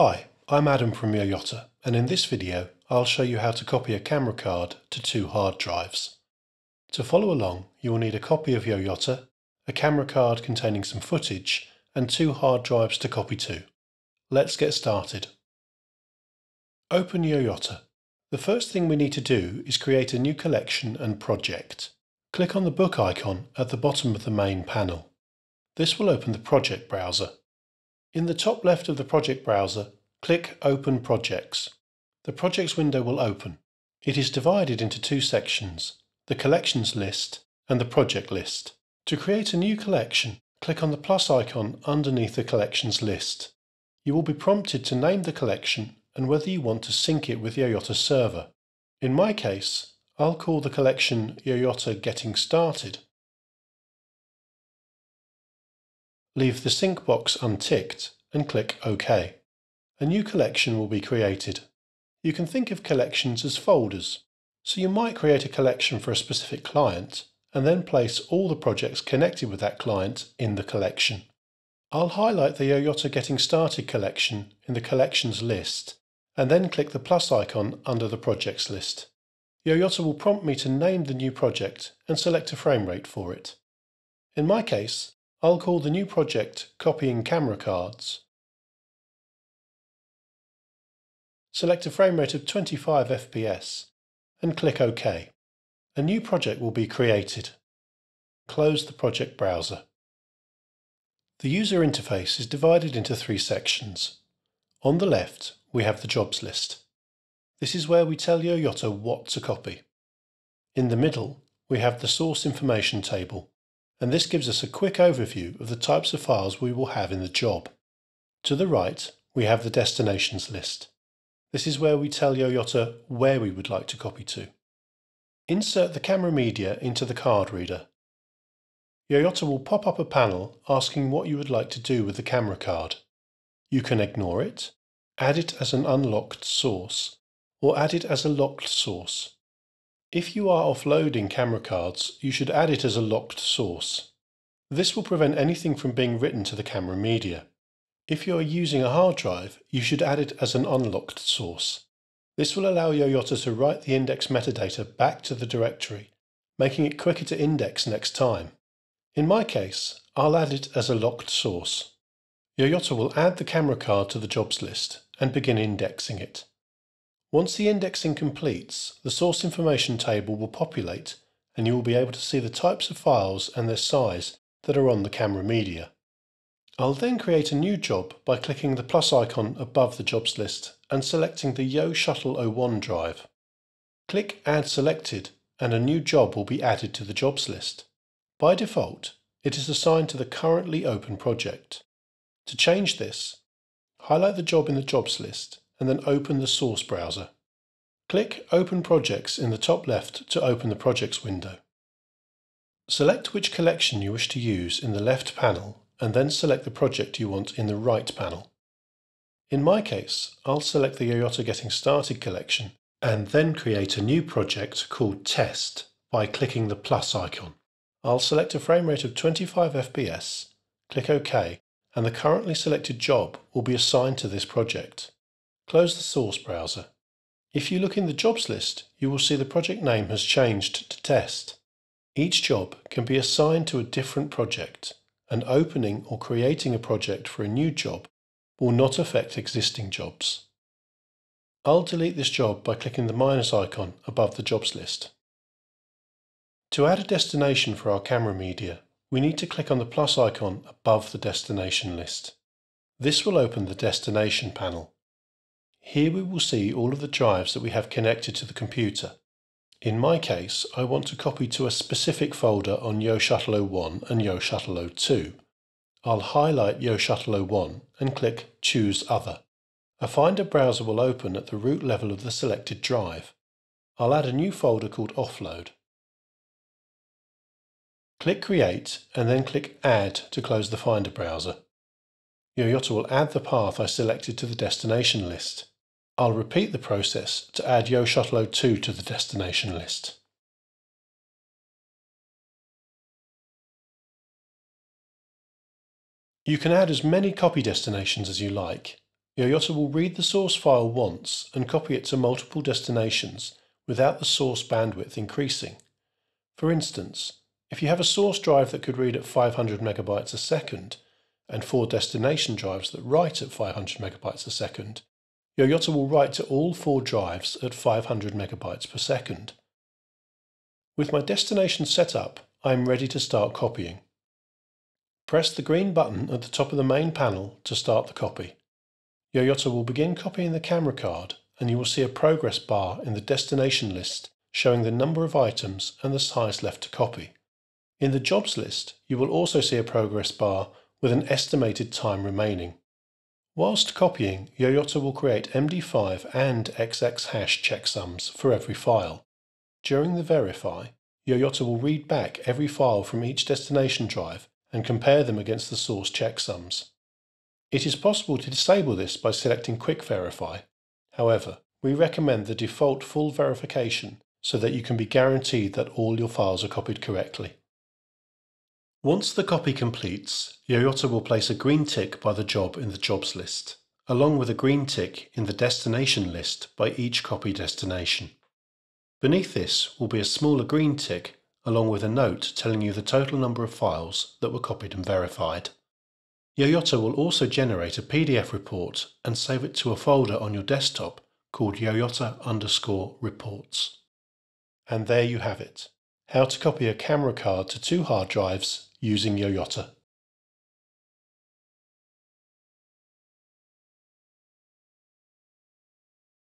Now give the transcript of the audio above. Hi, I'm Adam from YoYotta, and in this video I'll show you how to copy a camera card to two hard drives. To follow along, you will need a copy of YoYotta, a camera card containing some footage, and two hard drives to copy to. Let's get started. Open YoYotta. The first thing we need to do is create a new collection and project. Click on the book icon at the bottom of the main panel. This will open the project browser. In the top left of the project browser, click Open Projects. The projects window will open. It is divided into two sections, the collections list and the project list. To create a new collection, click on the plus icon underneath the collections list. You will be prompted to name the collection and whether you want to sync it with YoYotta server. In my case, I'll call the collection YoYotta Getting Started. Leave the sync box unticked and click OK. A new collection will be created. You can think of collections as folders, so you might create a collection for a specific client and then place all the projects connected with that client in the collection. I'll highlight the YoYotta Getting Started collection in the collections list and then click the plus icon under the projects list. YoYotta will prompt me to name the new project and select a frame rate for it. In my case, I'll call the new project Copying Camera Cards. Select a frame rate of 25 FPS and click OK. A new project will be created. Close the project browser. The user interface is divided into three sections. On the left, we have the jobs list. This is where we tell YoYotta what to copy. In the middle, we have the source information table, and this gives us a quick overview of the types of files we will have in the job. To the right, we have the destinations list. This is where we tell YoYotta where we would like to copy to. Insert the camera media into the card reader. YoYotta will pop up a panel asking what you would like to do with the camera card. You can ignore it, add it as an unlocked source, or add it as a locked source. If you are offloading camera cards, you should add it as a locked source. This will prevent anything from being written to the camera media. If you are using a hard drive, you should add it as an unlocked source. This will allow YoYotta to write the index metadata back to the directory, making it quicker to index next time. In my case, I'll add it as a locked source. YoYotta will add the camera card to the jobs list and begin indexing it. Once the indexing completes, the source information table will populate and you will be able to see the types of files and their size that are on the camera media. I'll then create a new job by clicking the plus icon above the jobs list and selecting the YoShuttle01 drive. Click Add Selected and a new job will be added to the jobs list. By default, it is assigned to the currently open project. To change this, highlight the job in the jobs list and then open the source browser. Click Open Projects in the top left to open the projects window. Select which collection you wish to use in the left panel and then select the project you want in the right panel. In my case, I'll select the YoYotta Getting Started collection and then create a new project called Test by clicking the plus icon. I'll select a frame rate of 25 FPS, click OK, and the currently selected job will be assigned to this project. Close the source browser. If you look in the jobs list, you will see the project name has changed to Test. Each job can be assigned to a different project, and opening or creating a project for a new job will not affect existing jobs. I'll delete this job by clicking the minus icon above the jobs list. To add a destination for our camera media, we need to click on the plus icon above the destination list. This will open the destination panel. Here we will see all of the drives that we have connected to the computer. In my case, I want to copy to a specific folder on YoShuttle01 and YoShuttle02. I'll highlight YoShuttle01 and click Choose Other. A Finder browser will open at the root level of the selected drive. I'll add a new folder called Offload. Click Create and then click Add to close the Finder browser. YoYotta will add the path I selected to the destination list. I'll repeat the process to add YoShuttle02 to the destination list. You can add as many copy destinations as you like. YoYotta will read the source file once and copy it to multiple destinations without the source bandwidth increasing. For instance, if you have a source drive that could read at 500 megabytes a second and 4 destination drives that write at 500 megabytes a second, YoYotta will write to all 4 drives at 500 megabytes per second. With my destination set up, I am ready to start copying. Press the green button at the top of the main panel to start the copy. YoYotta will begin copying the camera card, and you will see a progress bar in the destination list showing the number of items and the size left to copy. In the jobs list, you will also see a progress bar with an estimated time remaining. Whilst copying, YoYotta will create MD5 and XXHash checksums for every file. During the verify, YoYotta will read back every file from each destination drive and compare them against the source checksums. It is possible to disable this by selecting Quick Verify. However, we recommend the default full verification so that you can be guaranteed that all your files are copied correctly. Once the copy completes, YoYotta will place a green tick by the job in the jobs list, along with a green tick in the destination list by each copy destination. Beneath this will be a smaller green tick along with a note telling you the total number of files that were copied and verified. YoYotta will also generate a PDF report and save it to a folder on your desktop called YoYotta_reports. And there you have it. How to copy a camera card to 2 hard drives using YoYotta.